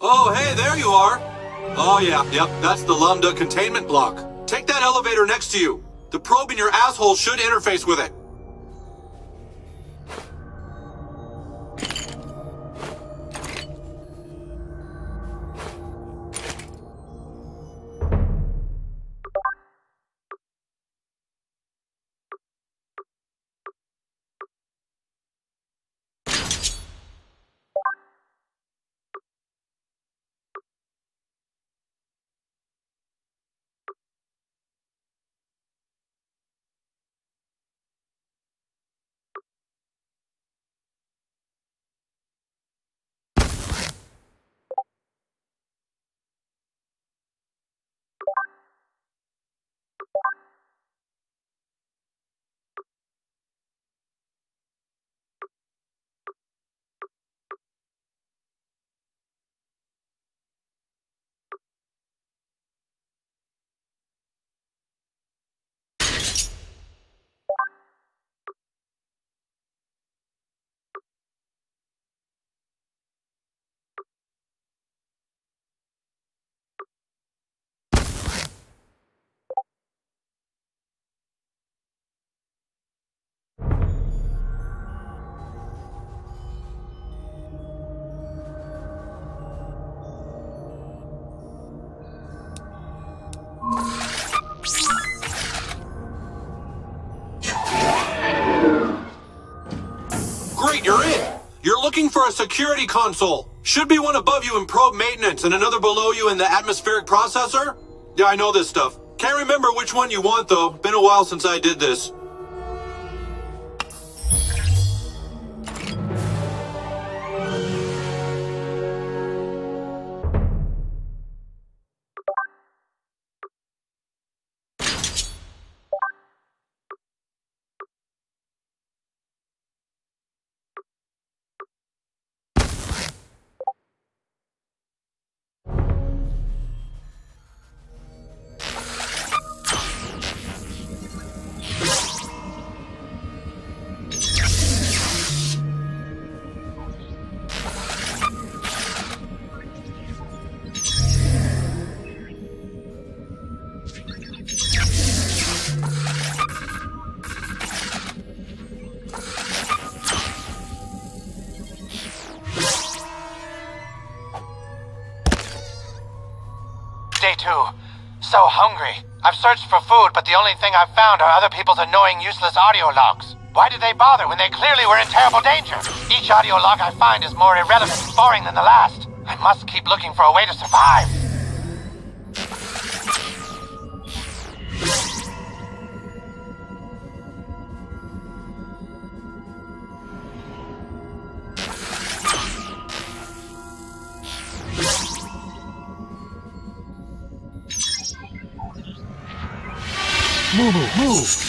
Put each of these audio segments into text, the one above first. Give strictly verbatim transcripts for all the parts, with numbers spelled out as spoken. Oh, hey, there you are. Oh, yeah, yep, that's the Lambda containment block. Take that elevator next to you. The probe in your asshole should interface with it. Great, you're in. You're looking for a security console. Should be one above you in probe maintenance and another below you in the atmospheric processor. Yeah, I know this stuff. Can't remember which one you want, though. Been a while since I did this. So hungry. I've searched for food, but the only thing I've found are other people's annoying, useless audio logs. Why did they bother when they clearly were in terrible danger? Each audio log I find is more irrelevant and boring than the last. I must keep looking for a way to survive. Move, move!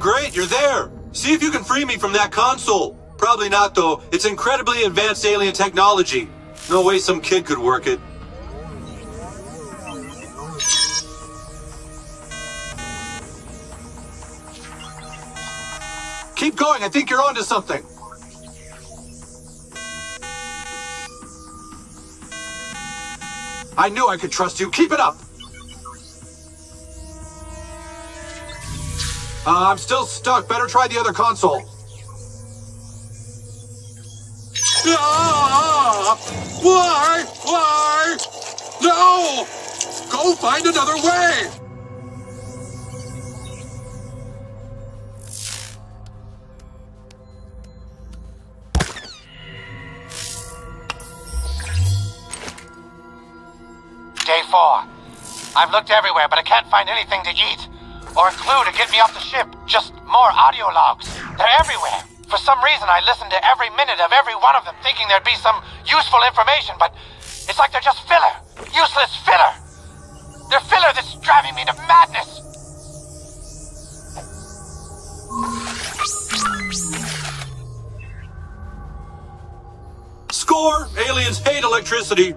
Great, you're there. See if you can free me from that console. Probably not, though. It's incredibly advanced alien technology. No way some kid could work it. Keep going. I think you're onto something. I knew I could trust you. Keep it up. Uh, I'm still stuck. Better try the other console. Ah! Why? Why? No! Go find another way! before. I've looked everywhere, but I can't find anything to eat. Or a clue to get me off the ship. Just more audio logs. They're everywhere. For some reason, I listened to every minute of every one of them, thinking there'd be some useful information, but it's like they're just filler. Useless filler. They're filler that's driving me to madness. Score! Aliens hate electricity.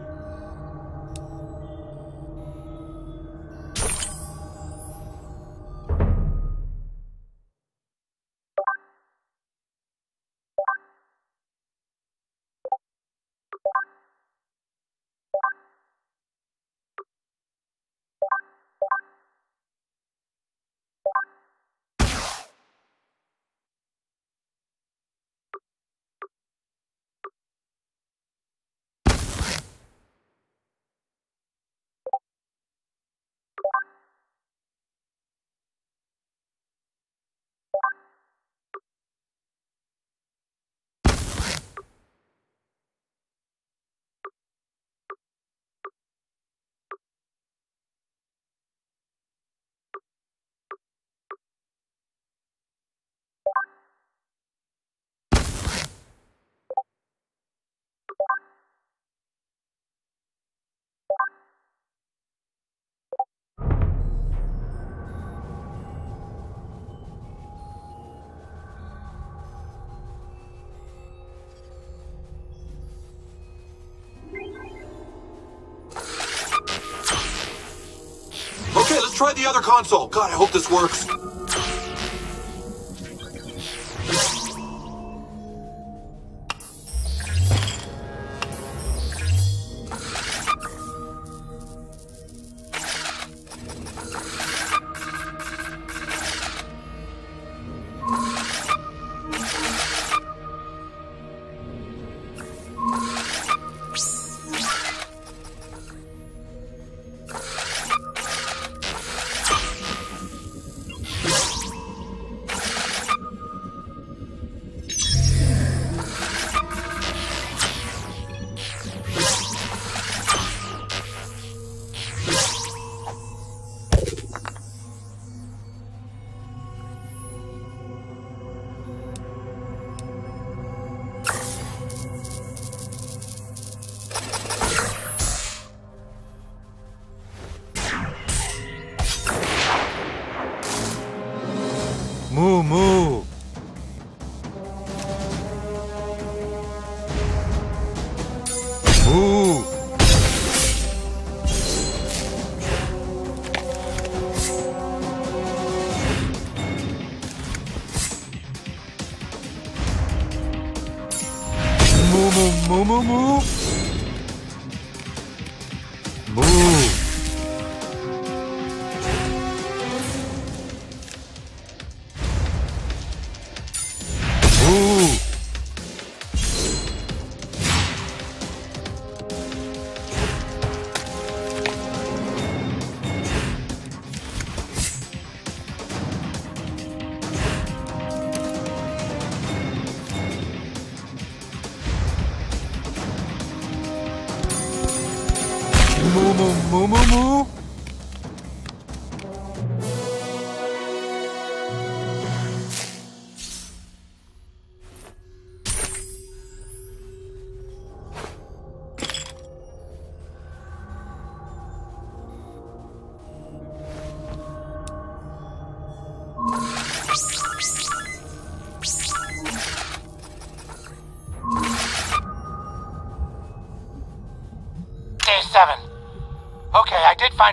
Okay, let's try the other console. God, I hope this works.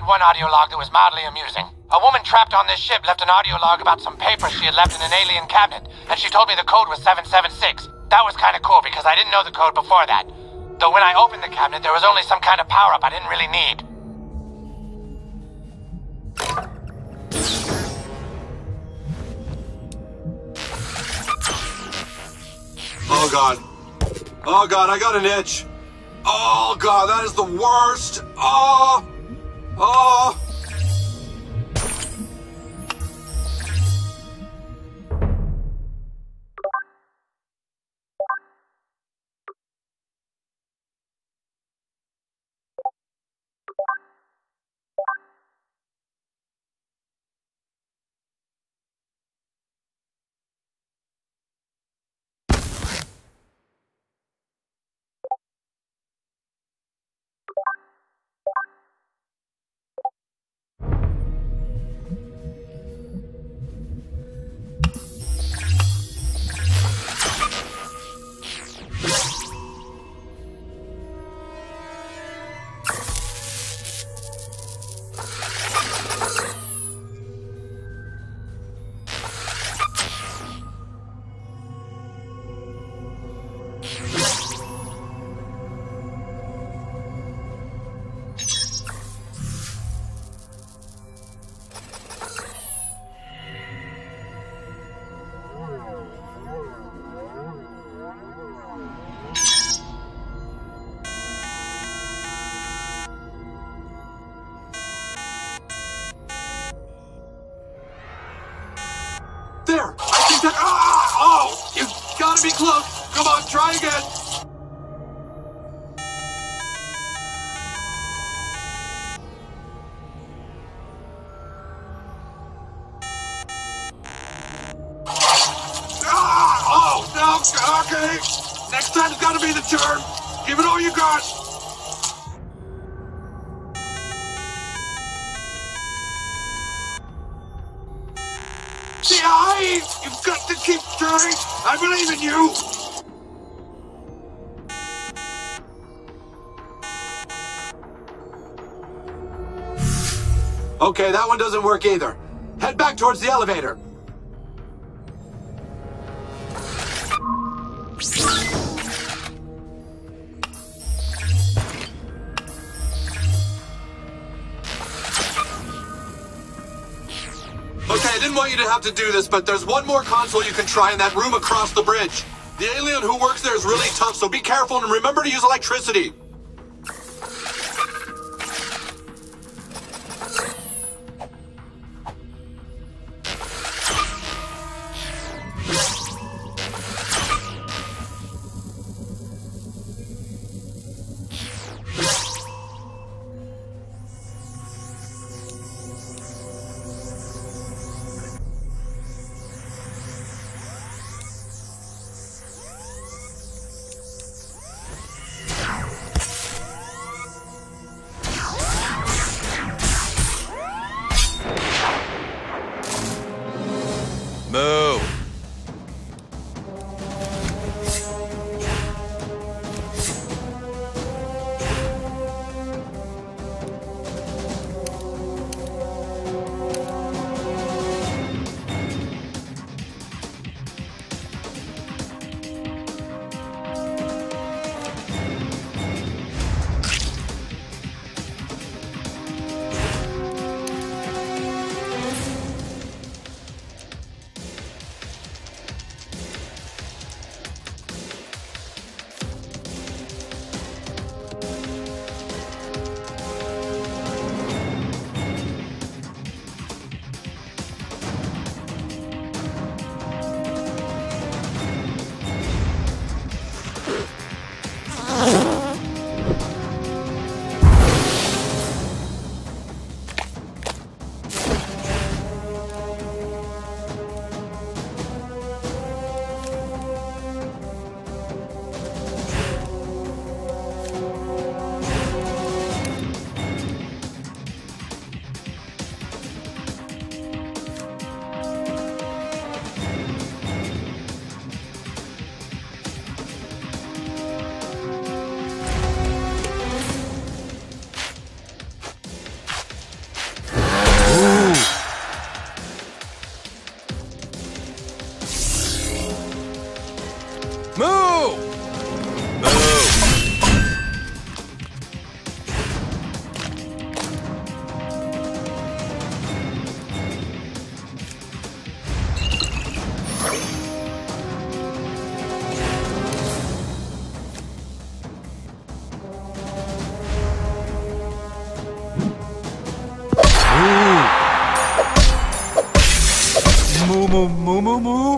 One audio log that was mildly amusing. A woman trapped on this ship left an audio log about some papers she had left in an alien cabinet, and she told me the code was seven seven six. That was kind of cool because I didn't know the code before that. Though when I opened the cabinet, there was only some kind of power-up I didn't really need. Oh god. Oh god, I got an itch. Oh god, that is the worst. Oh! Oh! There! I think that... Ah! Oh! You've got to be close! Come on, try again! Ah! Oh! No! Okay! Next time it's got to be the turn! Give it all you got! You've got to keep trying. I believe in you. Okay, that one doesn't work either. Head back towards the elevator. I didn't want you to have to do this, but there's one more console you can try in that room across the bridge. The alien who works there is really tough, so be careful and remember to use electricity. Moo, moo, moo, moo. Moo.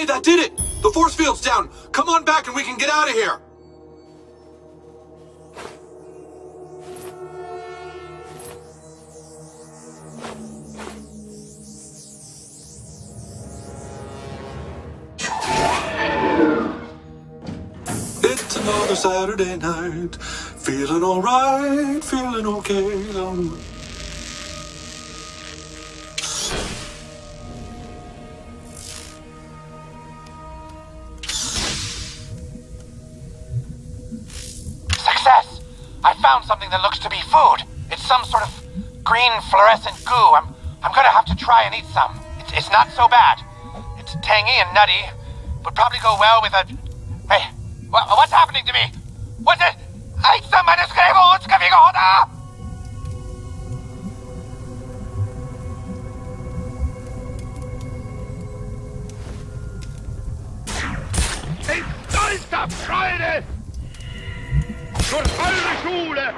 Hey, that did it! The force field's down! Come on back and we can get out of here! It's another Saturday night. Feeling alright, feeling okay. Um... Success! I found something that looks to be food. It's some sort of green fluorescent goo. I'm, I'm gonna have to try and eat some. It's, it's not so bad. It's tangy and nutty. Would probably go well with a... Hey, well, what's happening to me? What's it? ¡Ay, está manuscrito! ¡What's going on! Ah! In stolzer Freude! Durch eure Schule!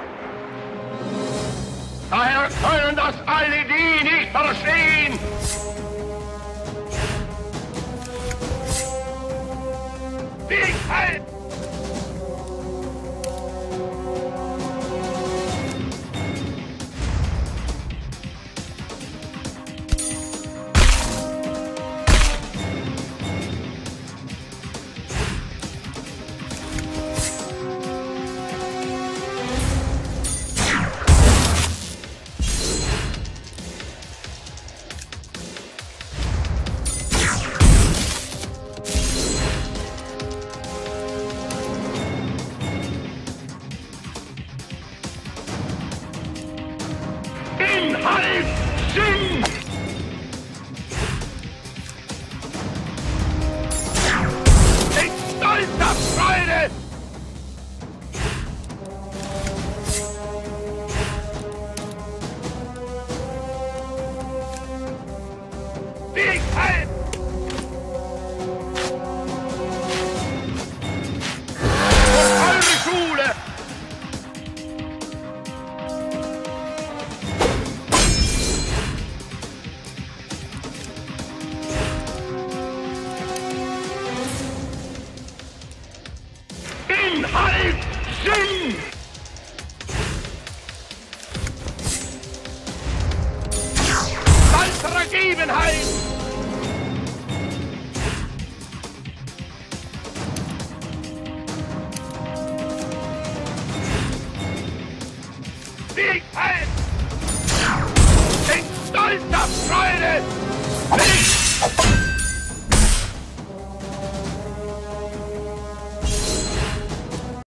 Daher können das alle die nicht verstehen! Wie halt! Siegheit! In stolzer Freude! Siegheit!